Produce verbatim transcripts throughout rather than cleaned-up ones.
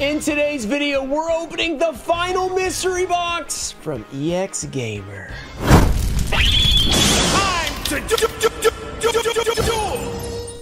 In today's video, we're opening the final mystery box from E X Gamer. Time to do, do, do, do, do, do, do, do.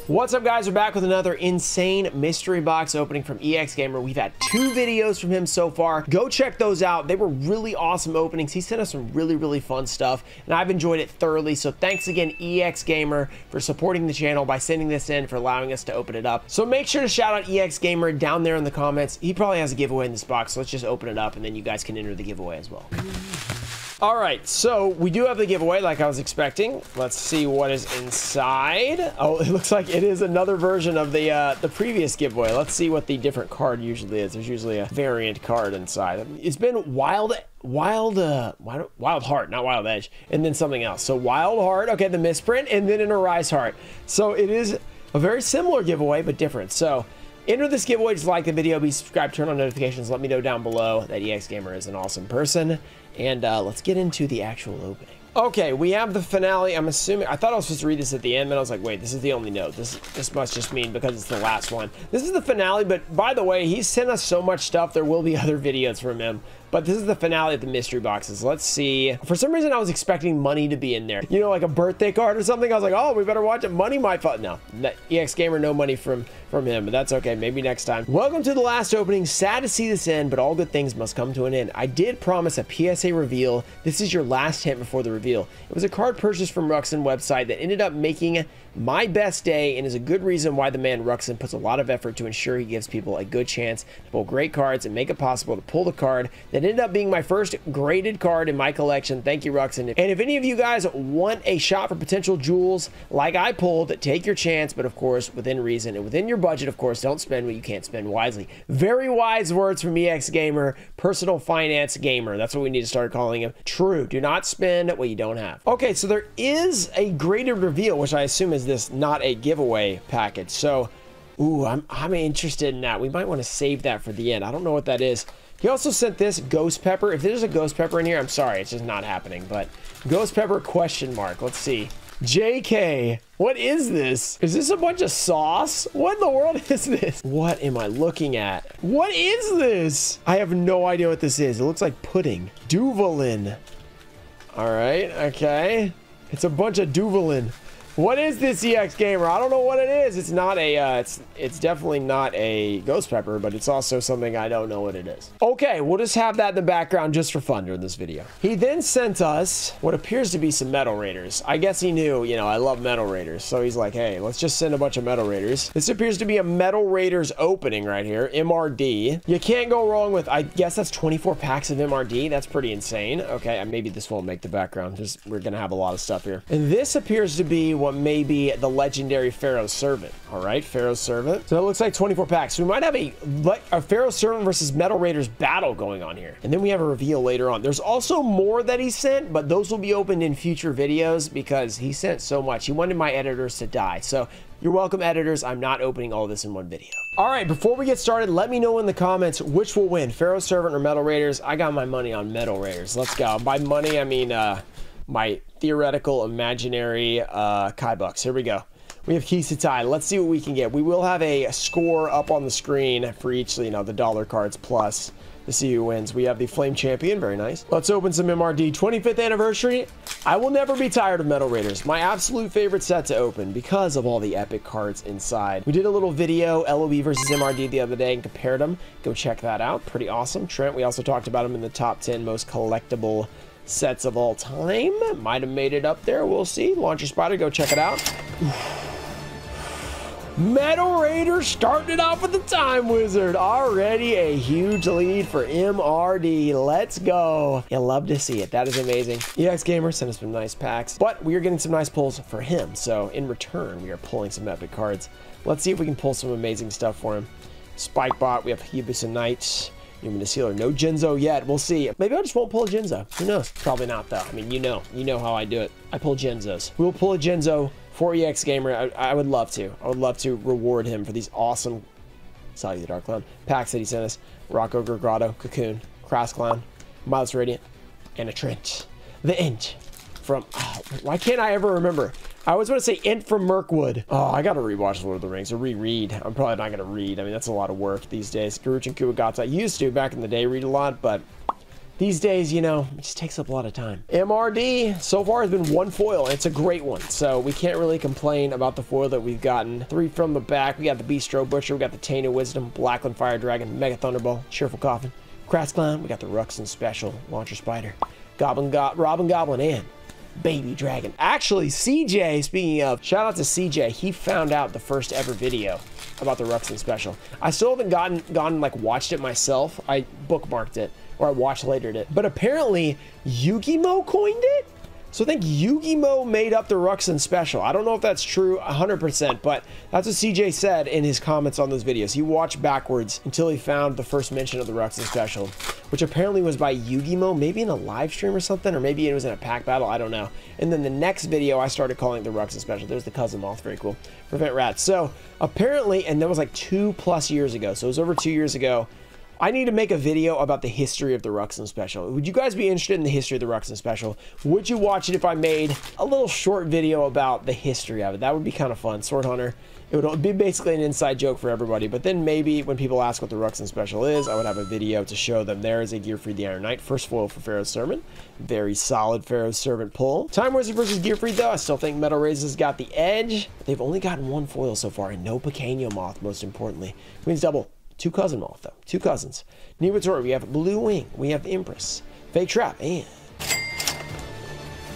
What's up, guys? We're back with another insane mystery box opening from E X Gamer. We've had two videos from him so far. Go check those out. They were really awesome openings. He sent us some really, really fun stuff, and I've enjoyed it thoroughly. So thanks again, E X Gamer, for supporting the channel by sending this in, for allowing us to open it up. So make sure to shout out E X Gamer down there in the comments. He probably has a giveaway in this box, so let's just open it up, and then you guys can enter the giveaway as well. All right, so we do have the giveaway like I was expecting. Let's see what is inside. Oh, it looks like it is another version of the uh, the previous giveaway. Let's see what the different card usually is. There's usually a variant card inside. It's been wild, wild, uh, wild, wild heart, not wild edge, and then something else. So wild heart, okay, the misprint, and then an arise heart. So it is a very similar giveaway, but different. So enter this giveaway, just like the video, be subscribed, turn on notifications, let me know down below that E X Gamer is an awesome person. And uh, let's get into the actual opening. Okay, we have the finale. I'm assuming, I thought I was supposed to read this at the end, but I was like, wait, this is the only note. This this must just mean because it's the last one. This is the finale, but by the way, he sent us so much stuff. There will be other videos from him, but this is the finale of the mystery boxes. Let's see. For some reason, I was expecting money to be in there. You know, like a birthday card or something. I was like, oh, we better watch it. Money might fall. No, E X Gamer, no money from, from him, but that's okay. Maybe next time. Welcome to the last opening. Sad to see this end, but all good things must come to an end. I did promise a P S A reveal. This is your last hint before the reveal. It was a card purchased from Ruxin website that ended up making my best day and is a good reason why the man Ruxin puts a lot of effort to ensure he gives people a good chance to pull great cards and make it possible to pull the card that ended up being my first graded card in my collection. Thank you, Ruxin. And if any of you guys want a shot for potential jewels like I pulled, take your chance, but of course within reason and within your budget. Of course, don't spend what you can't spend wisely. Very wise words from E X Gamer, personal finance gamer. That's what we need to start calling him. True, do not spend what you don't have. Okay, so there is a graded reveal, which I assume is this, not a giveaway package. So, ooh, I'm, I'm interested in that. We might want to save that for the end. I don't know what that is. He also sent this ghost pepper. If there's a ghost pepper in here, I'm sorry, it's just not happening, but ghost pepper question mark. Let's see. J K, what is this? Is this a bunch of sauce? What in the world is this? What am I looking at? What is this? I have no idea what this is. It looks like pudding. Duvalin. All right, okay. It's a bunch of Duvalin. What is this, E X Gamer? I don't know what it is. It's not a, uh, it's it's definitely not a ghost pepper, but it's also something I don't know what it is. Okay, we'll just have that in the background just for fun during this video. He then sent us what appears to be some Metal Raiders. I guess he knew, you know, I love Metal Raiders. So he's like, hey, let's just send a bunch of Metal Raiders. This appears to be a Metal Raiders opening right here, M R D. You can't go wrong with, I guess that's twenty-four packs of M R D. That's pretty insane. Okay, maybe this won't make the background. Just, we're gonna have a lot of stuff here. And this appears to be what may be the legendary Pharaoh's Servant. All right, Pharaoh's Servant. So that looks like twenty-four packs. So we might have a, a Pharaoh's Servant versus Metal Raiders battle going on here. And then we have a reveal later on. There's also more that he sent, but those will be opened in future videos because he sent so much. He wanted my editors to die. So you're welcome, editors. I'm not opening all this in one video. All right, before we get started, let me know in the comments which will win, Pharaoh's Servant or Metal Raiders. I got my money on Metal Raiders. Let's go. By money, I mean, uh, my theoretical imaginary uh, Kai Bucks. Here we go. We have Kisitai. Let's see what we can get. We will have a score up on the screen for each, you know, the dollar cards plus to see who wins. We have the Flame Champion. Very nice. Let's open some M R D. twenty-fifth anniversary. I will never be tired of Metal Raiders. My absolute favorite set to open because of all the epic cards inside. We did a little video, L O B versus M R D, the other day and compared them. Go check that out. Pretty awesome. Trent, we also talked about him in the top ten most collectible sets of all time. Might have made it up there, we'll see. Launcher Spider, go check it out. Metal Raiders starting it off with the Time Wizard. Already a huge lead for M R D. Let's go. You love to see it. That is amazing. E X Gamer sent us some nice packs, but we are getting some nice pulls for him. So in return, we are pulling some epic cards. Let's see if we can pull some amazing stuff for him. Spikebot, we have Hebus Knights. Numinous Healer. No Genzo yet. We'll see. Maybe I just won't pull a Genzo. Who knows? Probably not, though. I mean, you know. You know how I do it. I pull Genzos. We'll pull a Genzo for E X Gamer. I, I would love to. I would love to reward him for these awesome... Sally the Dark Clown. Packs that he sent us. Rocco Gergrotto. Cocoon. Crass Clown. Miles Radiant. And a Trent. The End. From... Oh, why can't I ever remember? I always want to say Int from Mirkwood. Oh, I gotta rewatch Lord of the Rings or reread. I'm probably not gonna read. I mean, that's a lot of work these days. Guruch and Kuwagata. I used to back in the day read a lot, but these days, you know, it just takes up a lot of time. M R D so far has been one foil, and it's a great one. So we can't really complain about the foil that we've gotten. Three from the back. We got the Bistro Butcher. We got the Tainted Wisdom, Blackland Fire Dragon, Mega Thunderbolt, Cheerful Coffin, Crass Clown. We got the Ruxin Special, Launcher Spider, Goblin Go Robin Goblin, and Baby Dragon. Actually, C J, speaking of, shout out to C J. He found out the first ever video about the Ruxin Special. I still haven't gotten, gotten like watched it myself. I bookmarked it. Or I watched later it. But apparently, Yugimo coined it? So I think Yugimo made up the Ruxin Special. I don't know if that's true one hundred percent, but that's what C J said in his comments on those videos. He watched backwards until he found the first mention of the Ruxin Special, which apparently was by Yugimo, maybe in a live stream or something, or maybe it was in a pack battle, I don't know. And then the next video, I started calling it the Ruxin Special. There's the Cousin Moth, very cool. Prevent Rats. So apparently, and that was like two plus years ago, so it was over two years ago, I need to make a video about the history of the Ruxin Special. Would you guys be interested in the history of the Ruxin Special? Would you watch it if I made a little short video about the history of it? That would be kind of fun. Sword Hunter, it would be basically an inside joke for everybody, but then maybe when people ask what the Ruxin Special is, I would have a video to show them. There is a Gear Freed the Iron Knight, first foil for Pharaoh's Servant. Very solid Pharaoh's Servant pull. Time Wizard versus Gear Freed though, I still think Metal Raiders has got the edge. They've only gotten one foil so far, and no Pecanio Moth, most importantly. Queen's Double. Two Cousin Moth, though. Two Cousins. Nibitori, we have Blue Wing. We have Empress. Fake Trap. And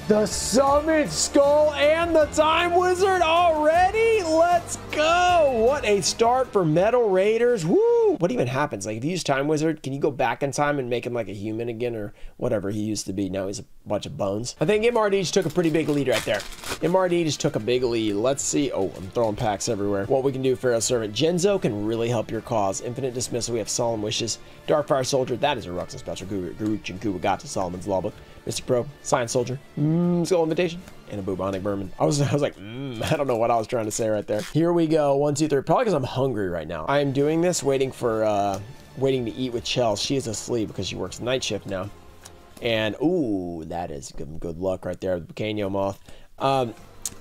the Summon Skull and the Time Wizard already? Let's go. What a start for Metal Raiders. Woo. What even happens? Like, if you use Time Wizard, can you go back in time and make him like a human again or whatever he used to be? Now he's a bunch of bones. I think M R D just took a pretty big lead right there. M R D just took a big lead. Let's see. Oh, I'm throwing packs everywhere. What we can do, Pharaoh's Servant. Genzo can really help your cause. Infinite Dismissal. We have Solemn Wishes. Darkfire Soldier. That is a Ruxin Special. Guruch and Kuwagata, Solomon's Lawbook. Mystic Probe, Science Soldier, mmm, Skull Invitation, and a Bubonic Vermin. I was, I was like, mmm, I don't know what I was trying to say right there. Here we go, one, two, three, probably because I'm hungry right now. I am doing this waiting for, uh, waiting to eat with Chell. She is asleep because she works night shift now. And, ooh, that is good, good luck right there with the Pecanio Moth. Um,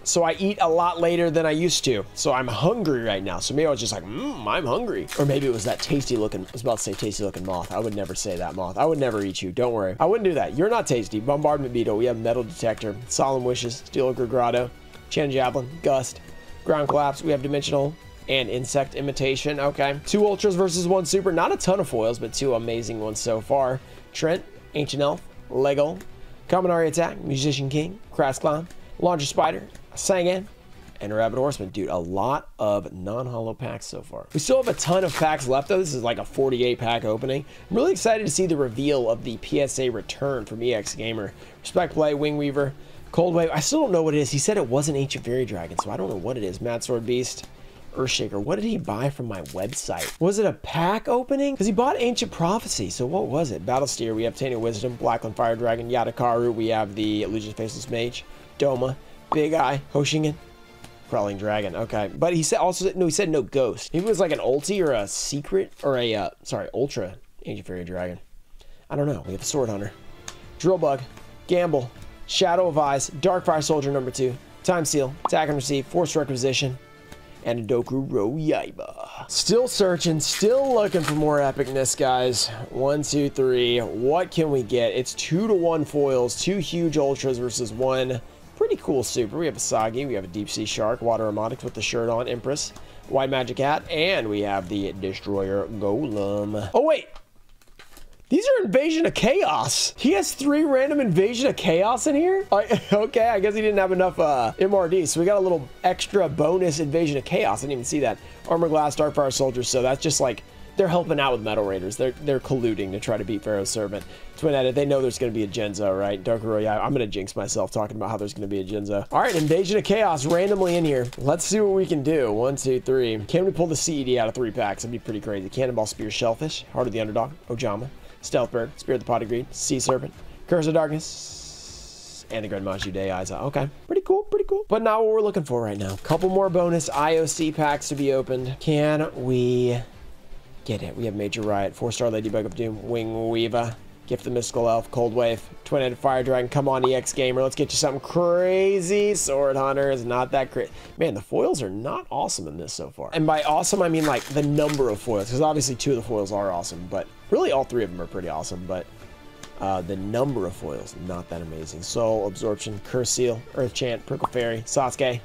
so I eat a lot later than I used to. So I'm hungry right now. So maybe I was just like, mmm, I'm hungry. Or maybe it was that tasty looking, I was about to say tasty looking moth. I would never say that moth. I would never eat you, don't worry. I wouldn't do that. You're not tasty. Bombardment Beetle, we have Metal Detector, Solemn Wishes, Steel Grotto, Chan Javelin, Gust, Ground Collapse, we have Dimensional, and Insect Imitation, okay. Two Ultras versus one Super, not a ton of foils, but two amazing ones so far. Trent, Ancient Elf, Lego, Kaminari Attack, Musician King, Crass Clown, Launcher Spider, Sangan, and Rabbit Horseman. Dude, a lot of non-holo packs so far. We still have a ton of packs left though. This is like a forty-eight pack opening. I'm really excited to see the reveal of the P S A return from E X Gamer. Respect Play, Wing Weaver, Cold Wave. I still don't know what it is. He said it was an Ancient Fairy Dragon, so I don't know what it is. Mad Sword Beast, Earthshaker. What did he buy from my website? Was it a pack opening? Because he bought Ancient Prophecy, so what was it? Battlesteer, we have Tainted Wisdom, Blackland Fire Dragon, Yadakaru, we have the Illusion Faceless Mage, Doma, Big Eye, Hoshingen, Crawling Dragon. Okay, but he said also no. He said no Ghost. He was like an ulti or a secret or a uh, sorry ultra Ancient Fairy Dragon. I don't know. We have a Sword Hunter, Drillbug, Gamble, Shadow of Eyes, Darkfire Soldier number two, Time Seal, Attack and Receive, Force Requisition, and Dokuro Yaiba. Still searching, still looking for more epicness, guys. One, two, three. What can we get? It's two to one foils, two huge ultras versus one pretty cool super. We have a Sagi, we have a Deep Sea Shark, Water Emotics with the shirt on, Empress, White Magic Hat, and we have the Destroyer Golem. Oh wait, these are Invasion of Chaos. He has three random Invasion of Chaos in here? I, okay, I guess he didn't have enough uh, M R D, so we got a little extra bonus Invasion of Chaos. I didn't even see that. Armor Glass, Darkfire Soldiers, so that's just like, they're helping out with Metal Raiders. They're they're colluding to try to beat Pharaoh's Servant. Twin Edit, they know there's going to be a Genzo, right? Dokuro Yaiba. I'm going to jinx myself talking about how there's going to be a Genzo. All right, Invasion of Chaos randomly in here. Let's see what we can do. One, two, three. Can we pull the C E D out of three packs? That'd be pretty crazy. Cannonball, Spear, Shellfish, Heart of the Underdog, Ojama, Stealthbird, Spear of the Pot of Greed, Sea Serpent, Curse of Darkness, and the Grand Maju Day Aiza. Okay, pretty cool, pretty cool. But not what we're looking for right now. Couple more bonus I O C packs to be opened. Can we get it? We have Major Riot, four star Ladybug of Doom, Wing Weaver, Gift the Mystical Elf, Cold Wave, Twin and Fire Dragon. Come on, E X Gamer, let's get you something crazy. Sword Hunter is not that great. Man, the foils are not awesome in this so far. And by awesome, I mean like the number of foils, because obviously two of the foils are awesome, but really all three of them are pretty awesome, but uh, the number of foils, not that amazing. Soul, Absorption, Curse Seal, Earth Chant, Prickle Fairy, Sasuke,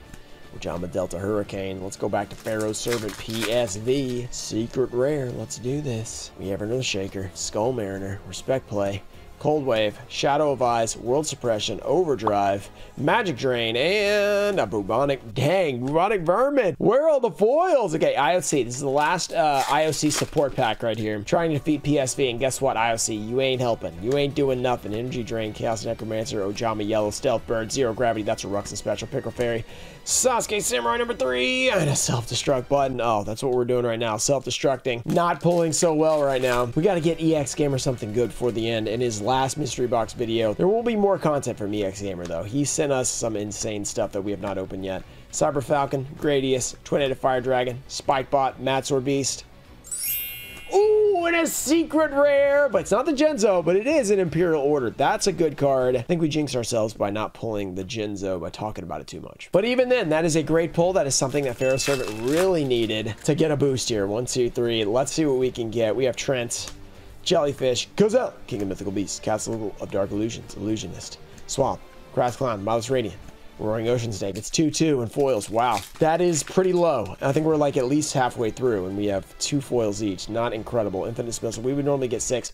Jama Delta Hurricane. Let's go back to Pharaoh's Servant, P S V, Secret Rare. Let's do this. We have another Shaker, Skull Mariner, Respect Play, Cold Wave, Shadow of Eyes, World Suppression, Overdrive, Magic Drain, and a Bubonic, dang, Bubonic Vermin. Where are all the foils? Okay, I O C, this is the last uh, I O C support pack right here. I'm trying to defeat P S V, and guess what, I O C, you ain't helping. You ain't doing nothing. Energy Drain, Chaos Necromancer, Ojama Yellow, Stealth Bird, Zero Gravity, that's a Ruxin Special, Pickle Fairy, Sasuke Samurai number three, and a self-destruct button. Oh, that's what we're doing right now, self-destructing. Not pulling so well right now. We gotta get E X Gamer something good for the end, and his last mystery box video. There will be more content from E X Gamer though. He sent us some insane stuff that we have not opened yet. Cyber Falcon, Gradius, Twin-Headed Fire Dragon, Spikebot, Matsor Beast. Ooh, and a secret rare, but it's not the Genzo, but it is an Imperial Order. That's a good card. I think we jinxed ourselves by not pulling the Genzo, by talking about it too much. But even then, that is a great pull. That is something that Pharaoh's Servant really needed to get a boost here. One, two, three. Let's see what we can get. We have Trent, Jellyfish, Kozel, King of Mythical Beasts, Castle of Dark Illusions, Illusionist, Swamp, Crass Clown, Miles Radiant, Roaring Ocean Snake. It's two two and foils. Wow, that is pretty low. I think we're like at least halfway through, and we have two foils each. Not incredible. Infinite Dismissal. We would normally get six.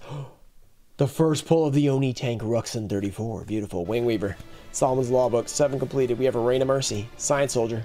The first pull of the Oni Tank Ruxin thirty-four. Beautiful. Wing Weaver, Solomon's Law Book, seven completed. We have a Rain of Mercy, Science Soldier,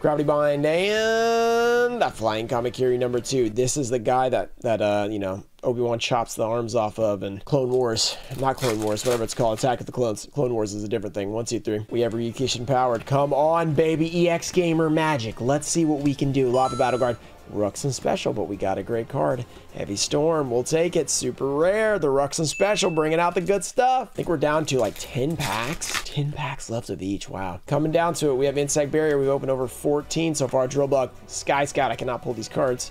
Gravity Bind, and that Flying Kamikiri number two. This is the guy that that uh you know, Obi-Wan chops the arms off of, and Clone Wars, not Clone Wars, whatever it's called, Attack of the Clones. Clone Wars is a different thing. One, two, three. We have Ryukishin powered. Come on, baby, E X Gamer magic. Let's see what we can do. Lava Battleguard, Ruxin Special, but we got a great card. Heavy Storm, we'll take it. Super Rare, the Ruxin Special, bringing out the good stuff. I think we're down to like ten packs. ten packs left of each, wow. Coming down to it, we have Insect Barrier. We've opened over fourteen so far. Drill Bug, Sky Scout, I cannot pull these cards.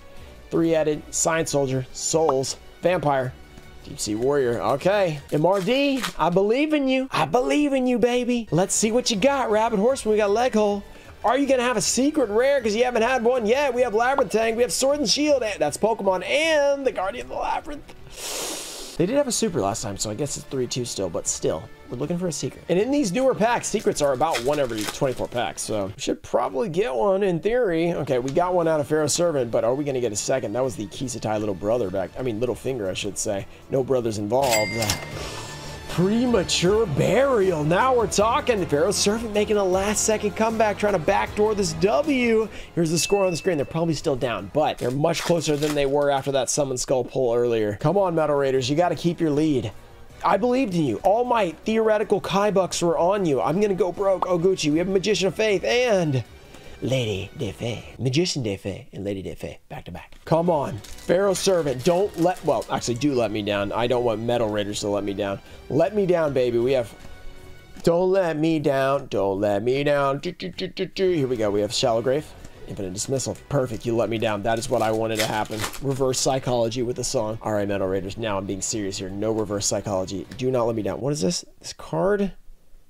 Three-headed, Science Soldier, Souls, Vampire, Deep Sea Warrior. Okay, M R D, I believe in you. I believe in you, baby. Let's see what you got, Rabbit Horseman. We got Leg Hole. Are you gonna have a secret rare, because you haven't had one yet? We have Labyrinthang, we have Sword and Shield, and that's Pokemon, and the Guardian of the Labyrinth. They did have a super last time, so I guess it's three two still, but still. We're looking for a secret. And in these newer packs, secrets are about one every twenty-four packs, so we should probably get one in theory. Okay, we got one out of Pharaoh's Servant, but are we gonna get a second? That was the Kisitai little brother back, I mean little finger I should say. No brothers involved. Premature burial, now we're talking. Pharaoh's Servant making a last second comeback, trying to backdoor this W. Here's the score on the screen. They're probably still down, but they're much closer than they were after that Summon Skull pull earlier. Come on, Metal Raiders, you gotta keep your lead. I believed in you. All my theoretical Kai bucks were on you. I'm gonna go broke. Oguchi, we have Magician of Faith and Lady de Fe. Magician de Fe and Lady de Fe back to back. Come on, Pharaoh's Servant, don't let, well, actually do let me down. I don't want Metal Raiders to let me down. Let me down, baby. We have, don't let me down, don't let me down. Do, do, do, do, do. Here we go, we have Shallow Grave, Infinite Dismissal. Perfect, you let me down. That is what I wanted to happen. Reverse psychology with the song. All right, Metal Raiders, now I'm being serious here. No reverse psychology. Do not let me down. What is this? This card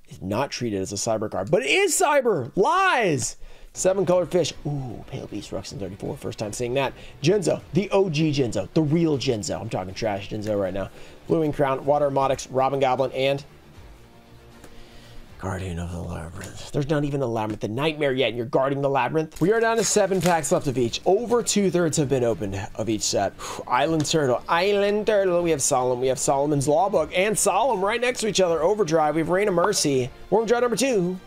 is not treated as a cyber card, but it is cyber. Lies. Seven Colored Fish. Ooh, Pale Beast, Ruxin thirty-four. First time seeing that. Genzo, the O G Genzo, the real Genzo. I'm talking trash Genzo right now. Blueing Crown, Water Modix, Robin Goblin, and Guardian of the Labyrinth. There's not even a Labyrinth, the Nightmare yet, and you're guarding the Labyrinth. We are down to seven packs left of each. Over two-thirds have been opened of each set. Island Turtle, Island Turtle. We have Solemn, we have Solomon's Law Book, and Solemn right next to each other. Overdrive, we have Reign of Mercy, Worm Drive number two,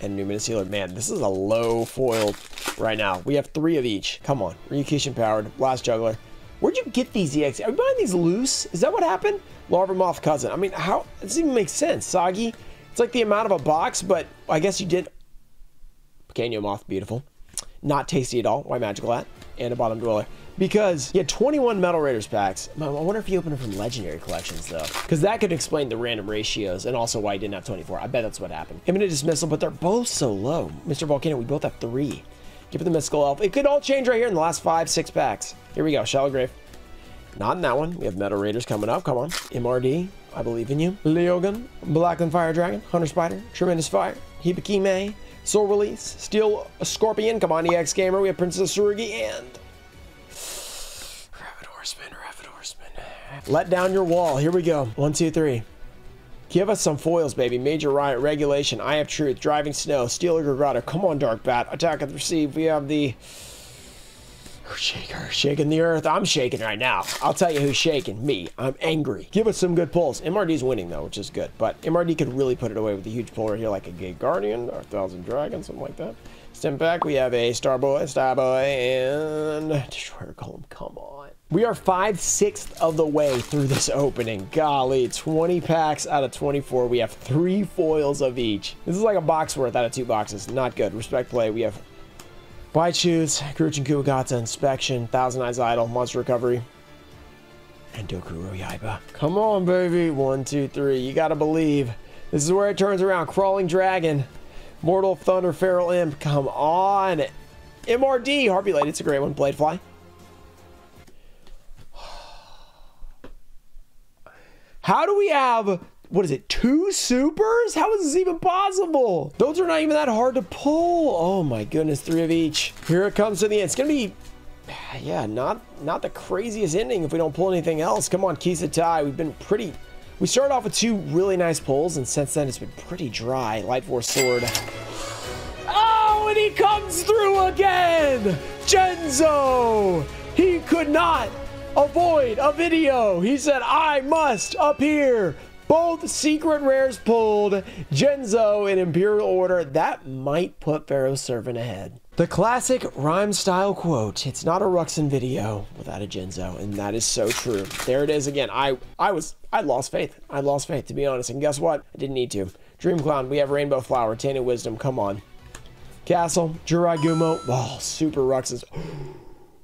and Numinous Healer. Man, this is a low foil right now. We have three of each. Come on, Ryukishin powered, Blast Juggler. Where'd you get these E X? Are you buying these loose? Is that what happened? Larva Moth Cousin. I mean, how, it doesn't even make sense. Soggy. It's like the amount of a box, but I guess you did. Pecanio Moth, beautiful. Not tasty at all. Why Magical Hat? And a Bottom Dweller. Because you had twenty-one Metal Raiders packs. I wonder if you opened them from Legendary Collections, though. Because that could explain the random ratios and also why you didn't have twenty-four. I bet that's what happened. Imminent Dismissal, but they're both so low. Mister Volcano, we both have three. Give it the Mystical Elf. It could all change right here in the last five, six packs. Here we go. Shallow Grave, Not in that one. We have Metal Raiders coming up. Come on. M R D. I believe in you. Leogan. Blackland Fire Dragon. Hunter Spider. Tremendous Fire. Hibikime. Soul Release. Steel Scorpion. Come on, E X Gamer. We have Princess Tsurugi and... Rapid Horseman. Rapid Horseman. Let down your wall. Here we go. One, two, three. Give us some foils, baby. Major Riot, Regulation, Eye of Truth, Driving Snow, Steeler Gargata. Come on, Dark Bat. Attack and Receive. We have the... Earth Shaker. Shaking the earth. I'm shaking right now. I'll tell you who's shaking. Me. I'm angry. Give us some good pulls. M R D's winning, though, which is good. But M R D could really put it away with a huge pull right here, like a Gate Guardian or a Thousand Dragons, something like that. Stem back. We have a Starboy, Starboy, and... Destroyer Golem. Come on. We are five-sixths of the way through this opening. Golly, twenty packs out of twenty-four. We have three foils of each. This is like a box worth out of two boxes. Not good. Respect play. We have Baichu's, Kuruchin Kuwagata, Inspection, Thousand Eyes Idol, Monster Recovery, and Dokuro Yaiba. Come on, baby. One, two, three. You gotta believe. This is where it turns around. Crawling Dragon, Mortal Thunder, Feral Imp. Come on. M R D, Harpy Lady. It's a great one. Blade Fly. How do we have, what is it, two supers? How is this even possible? Those are not even that hard to pull. Oh my goodness, three of each. Here it comes to the end. It's gonna be, yeah, not not the craziest ending if we don't pull anything else. Come on, Kisitai. We've been pretty, we started off with two really nice pulls, and since then it's been pretty dry. Light Force Sword. Oh, and he comes through again! Genzo! He could not avoid a video. He said, I must appear. Both secret rares pulled. Genzo in Imperial Order. That might put Pharaoh's Servant ahead. The classic rhyme style quote, it's not a Ruxin video without a Genzo, and that is so true. There it is again. I I was I lost faith. I lost faith, to be honest, and guess what? I didn't need to. Dream Clown, we have Rainbow Flower, Tainted Wisdom, come on. Castle, Jiraigumo, oh, super Ruxins.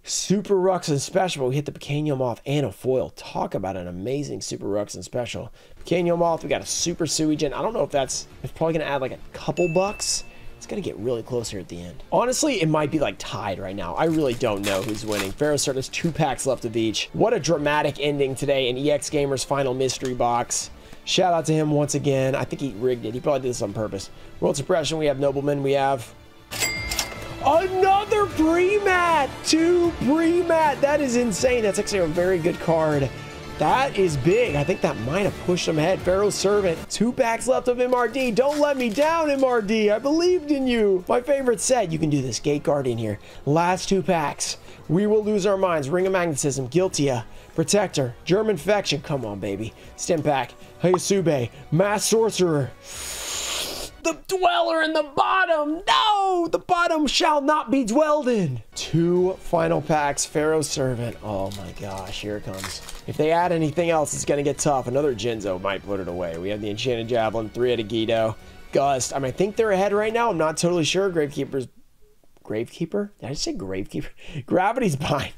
Super Ruxin Special, we hit the Pecanio Moth and a foil. Talk about an amazing Super Ruxin Special. Pecanio Moth, we got a Super Suigen. I don't know if that's, it's probably gonna add like a couple bucks. It's gonna get really close here at the end. Honestly, it might be like tied right now. I really don't know who's winning. Pharaoh's Servant has two packs left of each. What a dramatic ending today in E X Gamer's final mystery box. Shout out to him once again. I think he rigged it. He probably did this on purpose. World Suppression, we have Nobleman, we have... Another pre-mat! Two pre-mat! That is insane. That's actually a very good card. That is big. I think that might have pushed him ahead. Pharaoh's Servant. Two packs left of M R D. Don't let me down, M R D. I believed in you. My favorite set. You can do this. Gate Guardian here. Last two packs. We will lose our minds. Ring of Magnetism. Guiltia. Protector. Germ Infection. Come on, baby. Stimpak. Hayasube. Mass Sorcerer. The Dweller in the bottom. No, the bottom shall not be dwelled in. Two final packs, Pharaoh's Servant. Oh my gosh, here it comes. If they add anything else, it's gonna get tough. Another Jinzo might put it away. We have the Enchanted Javelin, three-headed Guido, Gust. I mean, I think they're ahead right now. I'm not totally sure. Gravekeeper's, Gravekeeper? Did I just say Gravekeeper? Gravity's bind.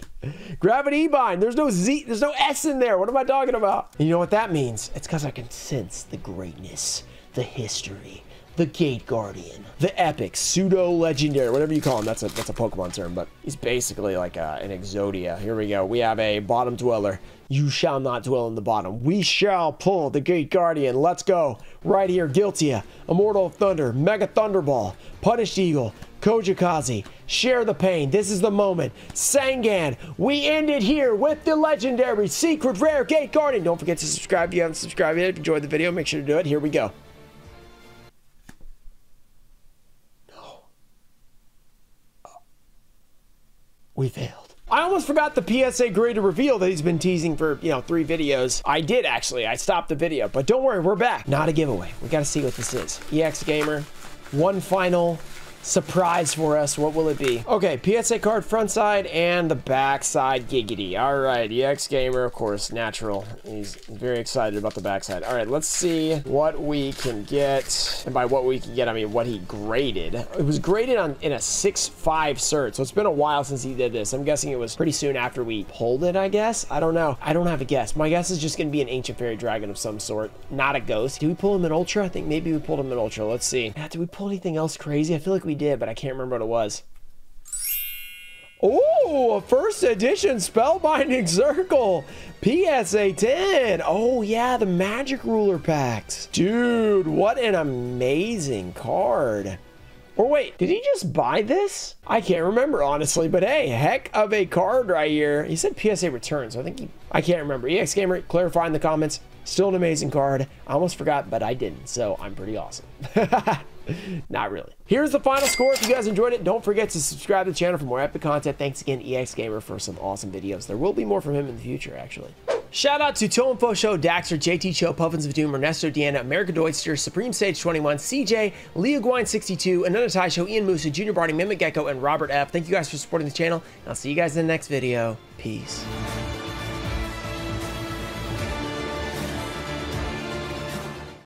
Gravity bind. There's no Z, there's no S in there. What am I talking about? And you know what that means? It's because I can sense the greatness, the history, the Gate Guardian, the epic, pseudo-legendary, whatever you call him. That's a, that's a Pokemon term, but he's basically like a, an Exodia. Here we go. We have a Bottom Dweller. You shall not dwell in the bottom. We shall pull the Gate Guardian. Let's go. Right here, Guiltia, Immortal of Thunder, Mega Thunderball, Punished Eagle, Kojikaze, Share the Pain. This is the moment. Sangan. We end it here with the legendary secret rare Gate Guardian. Don't forget to subscribe if you haven't subscribed yet. If you enjoyed the video, make sure to do it. Here we go. We failed. I almost forgot the P S A Greater Reveal that he's been teasing for, you know, three videos. I did actually, I stopped the video, but don't worry, we're back. Not a giveaway. We gotta see what this is. E X Gamer, one final surprise for us. What will it be? Okay, P S A card front side and the back side, giggity. All right, E X Gamer, of course, natural. He's very excited about the back side. All right, let's see what we can get. And by what we can get, I mean what he graded. It was graded on in a six five cert, so it's been a while since he did this. I'm guessing it was pretty soon after we pulled it, I guess. I don't know. I don't have a guess. My guess is just gonna be an Ancient Fairy Dragon of some sort, not a ghost. Did we pull him in Ultra? I think maybe we pulled him in Ultra. Let's see. Did we pull anything else crazy? I feel like we We did, but I can't remember what it was. Oh, a first edition Spellbinding Circle, P S A ten. Oh yeah, the Magic Ruler packs. Dude, what an amazing card. Or wait, did he just buy this? I can't remember, honestly, but hey, heck of a card right here. He said P S A return, so I think he, I can't remember. E X Gamer, clarify in the comments. Still an amazing card. I almost forgot, but I didn't, so I'm pretty awesome. Not really. Here's the final score. If you guys enjoyed it, don't forget to subscribe to the channel for more epic content. Thanks again, E X Gamer, for some awesome videos. There will be more from him in the future, actually. Shout out to Toenfo Show, Daxter, J T Cho, Puffins of Doom, Ernesto Deanna, America Deutster, Supreme Sage twenty-one, C J, Leo Guine sixty-two, Another Tai Show, Ian Musa, Junior Barney, Mimic Gecko, and Robert F. Thank you guys for supporting the channel, and I'll see you guys in the next video. Peace.